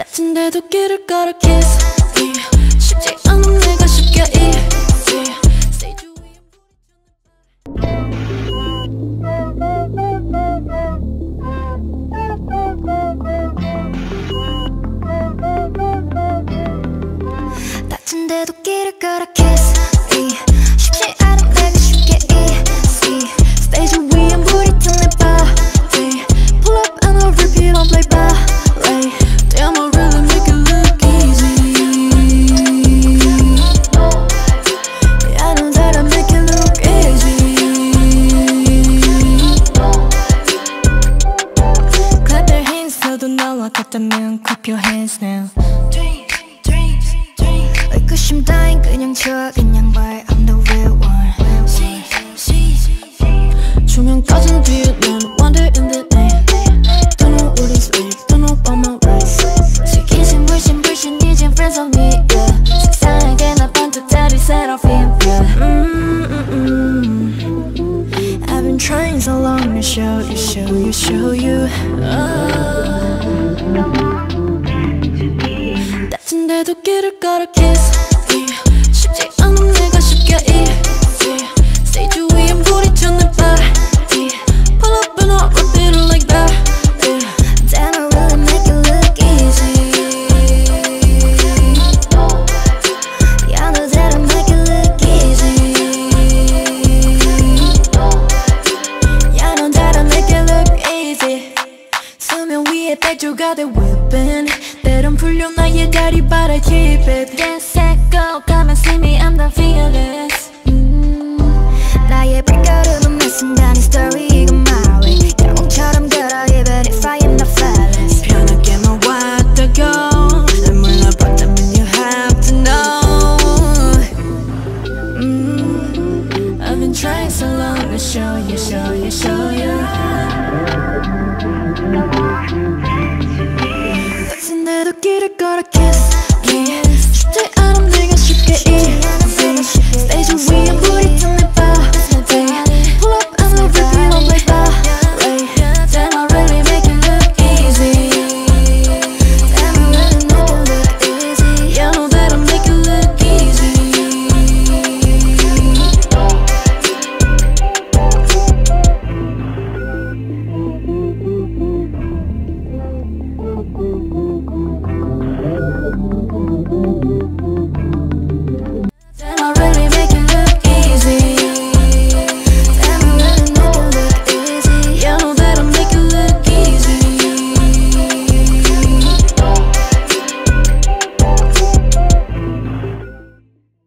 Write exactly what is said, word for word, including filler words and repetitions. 다친 데도 길을 걸어 kiss me. 쉽지 않은 내가 쉽게 easy. Stay true. 다친 데도 길을 걸어 kiss me. 쉽지 않은 내가 쉽게 easy. Stay true. 위엔 불이 튼 내 body. Pull up and I'll repeat on play by. Clap your hands now. Dreams, dreams, dreams. 의구심 따윈 그냥 쳐, 그냥 boy, I'm the real one. See, see, see. 조명 꺼진 뒤에 난 wonder in the night. Don't know what is real, don't know about my rights. 시기심 불신 불신 이젠 friends on me, yeah. 세상에게 나 반짝자리 set off him, yeah. Mm, mm, mm. I've been trying so long to show you, show you, show you. Oh. 다친 데도 길을 걸어 kiss me. 쉽지 않은 내가 쉽게 easy. Stage 위엔 불이 튼 내 body. Pull up and I'll repeat it like that. Then I'll really make it look easy. Yeah, I know that I'll make it look easy. Yeah, I know that I'll make it look easy. 수면 위에 백조가 돼 whipping. 때론 풀려 나의 다리 but I keep it.